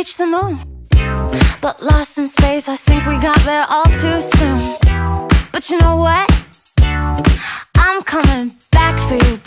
reach the moon, but lost in space, I think we got there all too soon. But you know what? I'm coming back for you.